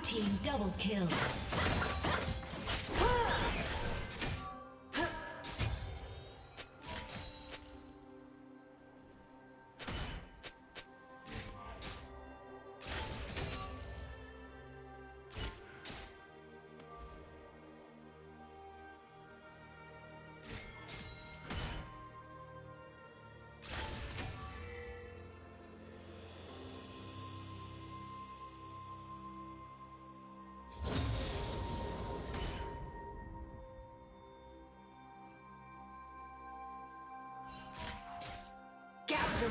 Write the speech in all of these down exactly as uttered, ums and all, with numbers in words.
Blue team double kill. Some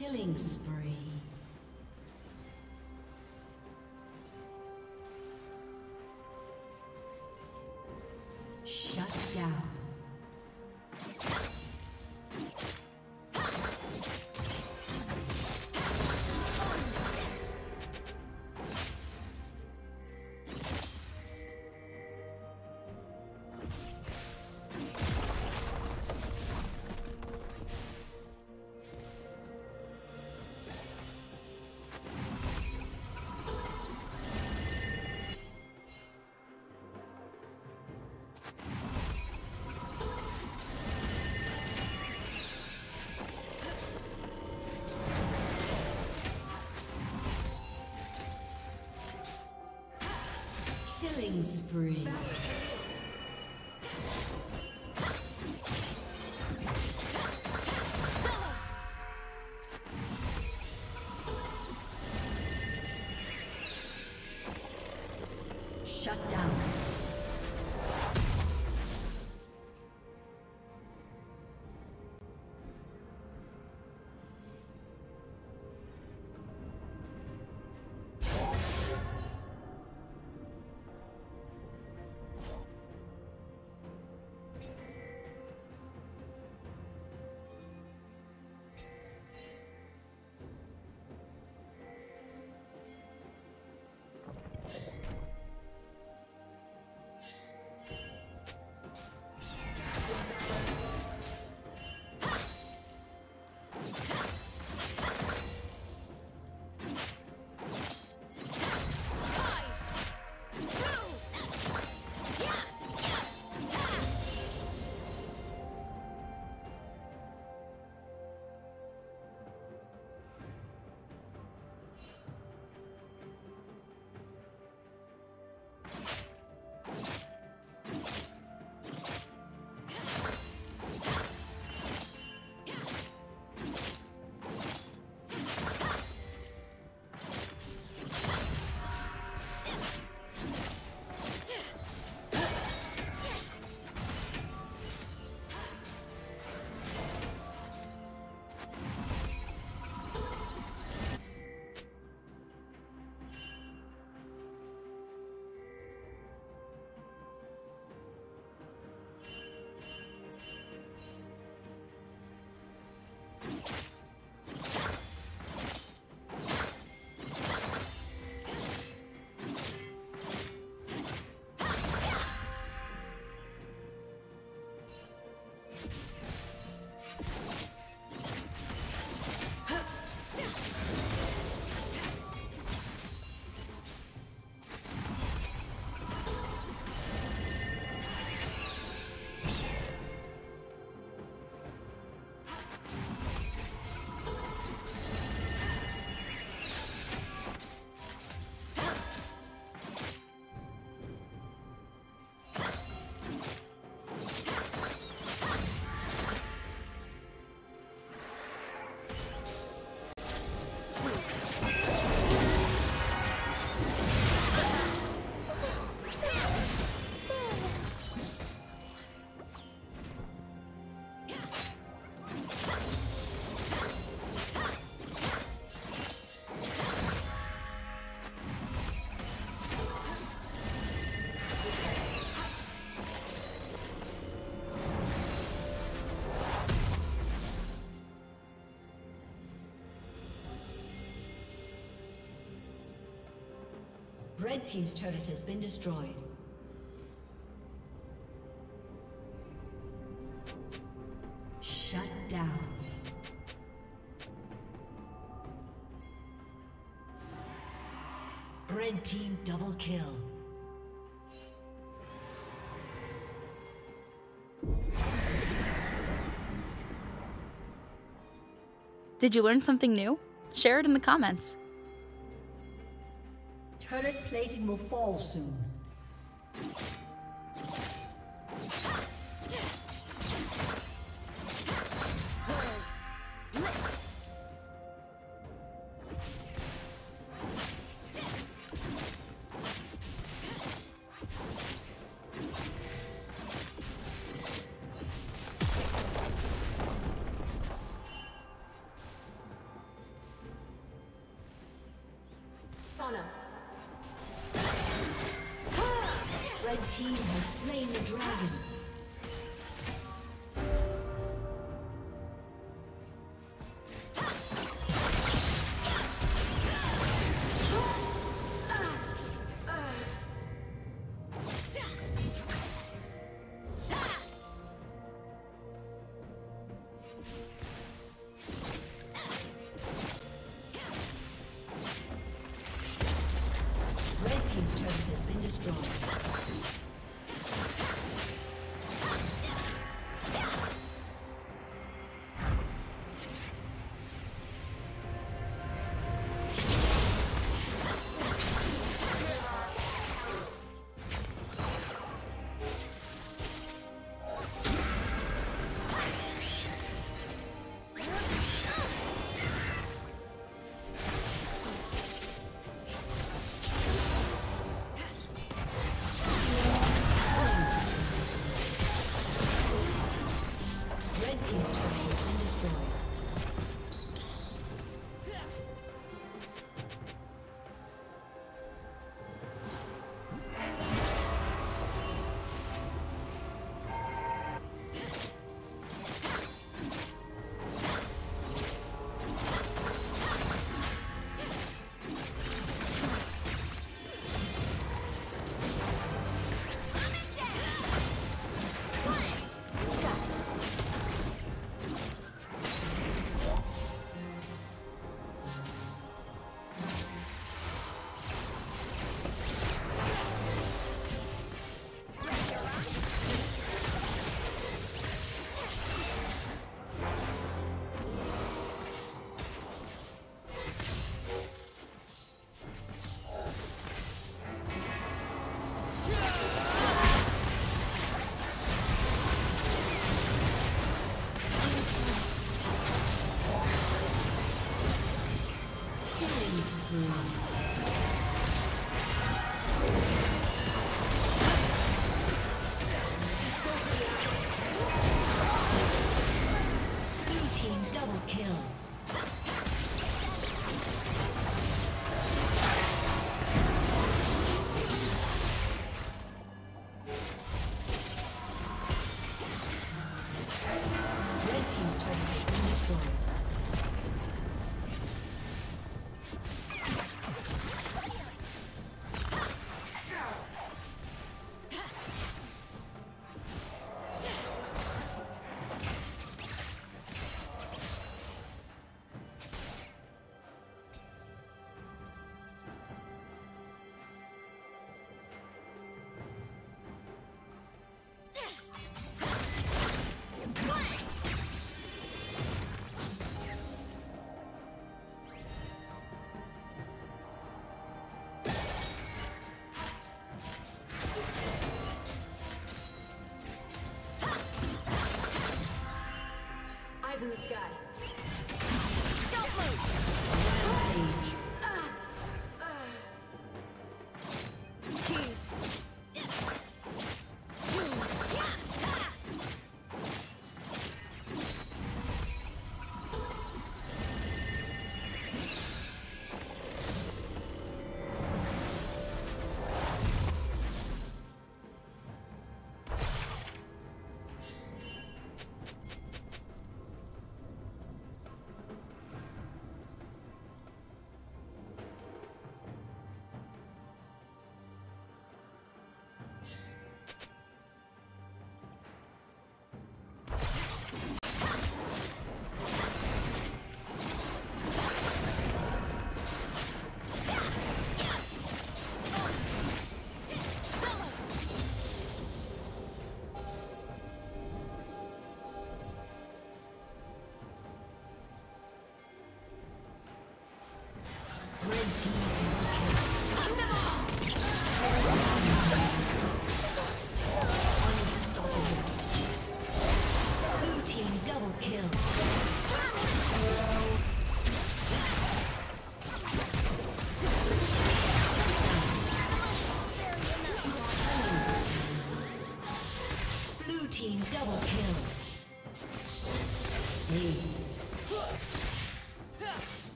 Killing spree. Shut down. Killing spree. Shut down. Red team's turret has been destroyed. Shut down. Red team double kill. Did you learn something new? Share it in the comments. Turret plating will fall soon.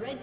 Red